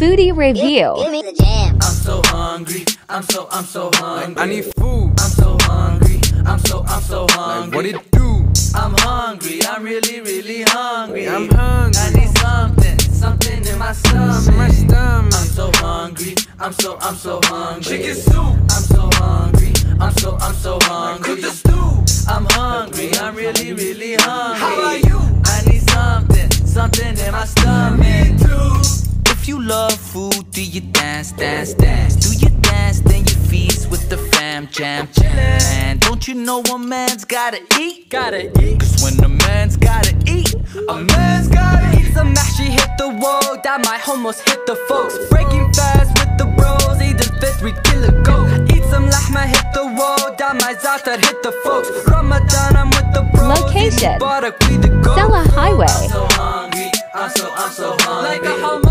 Foodie Review. I'm so hungry, I'm so hungry. I need food. I'm so hungry, I'm so hungry. Like, what it do? I'm hungry, I'm really hungry. I'm hungry. I need something in my stomach. I'm so hungry, I'm so hungry. Chicken soup. I'm so hungry, I'm so hungry. Cook the stew. I'm hungry, I'm really hungry. How are you? I need something in my stomach too. If you love food, do you dance? Do you dance, then you feast with the fam jam. Man, don't you know a man's gotta eat? Cause when a man's gotta eat, a man's gotta eat. Some actually hit the wall, that might almost hit the folks. Breaking fast with the bros, eat the fifth, 3 kilo goat. Eat some lahma, hit the wall, that might za'atar hit the folks. Ramadan, I'm with the bros. Location, Sehla Highway. I'm so hungry, I'm so hungry. Like a